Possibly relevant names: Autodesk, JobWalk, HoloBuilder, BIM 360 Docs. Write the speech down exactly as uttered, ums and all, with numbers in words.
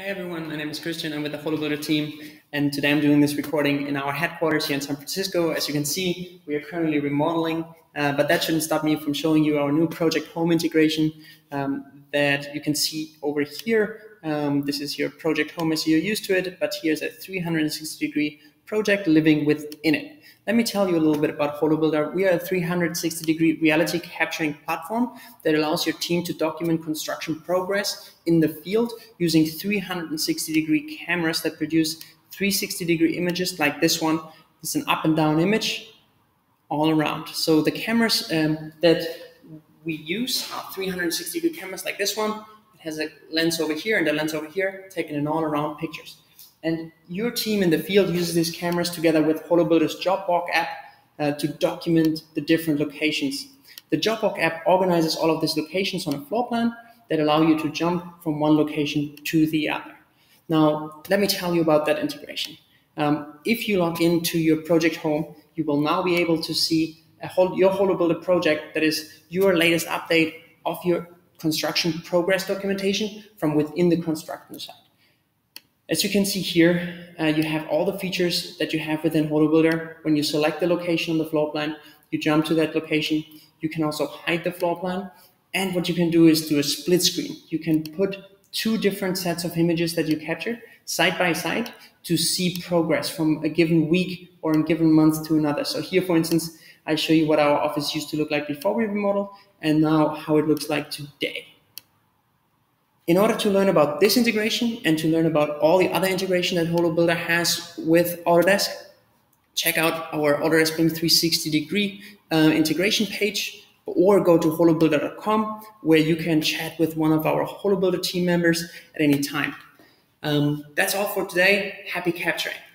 Hey everyone, my name is Christian. I'm with the HoloBuilder team, and today I'm doing this recording in our headquarters here in San Francisco. As you can see, we are currently remodeling, uh, but that shouldn't stop me from showing you our new project home integration um, that you can see over here. Um, this is your project home as you're used to it, but here's a three hundred sixty degree project living within it. Let me tell you a little bit about HoloBuilder. We are a three hundred sixty degree reality capturing platform that allows your team to document construction progress in the field using three hundred sixty degree cameras that produce three hundred sixty degree images like this one. It's an up and down image all around. So the cameras um, that we use are three hundred sixty degree cameras like this one. It has a lens over here and a lens over here, taking an all around pictures. And your team in the field uses these cameras together with HoloBuilder's JobWalk app uh, to document the different locations. The JobWalk app organizes all of these locations on a floor plan that allow you to jump from one location to the other. Now, let me tell you about that integration. Um, if you log into your project home, you will now be able to see a whole, your HoloBuilder project, that is your latest update of your construction progress documentation from within the construction site. As you can see here, uh, you have all the features that you have within HoloBuilder. When you select the location on the floor plan, you jump to that location. You can also hide the floor plan. And what you can do is do a split screen. You can put two different sets of images that you captured side by side to see progress from a given week or a given month to another. So here, for instance, I show you what our office used to look like before we remodeled and now how it looks like today. In order to learn about this integration and to learn about all the other integration that HoloBuilder has with Autodesk, check out our Autodesk B I M three sixty degree uh, integration page, or go to holobuilder dot com where you can chat with one of our HoloBuilder team members at any time. Um, that's all for today. Happy capturing.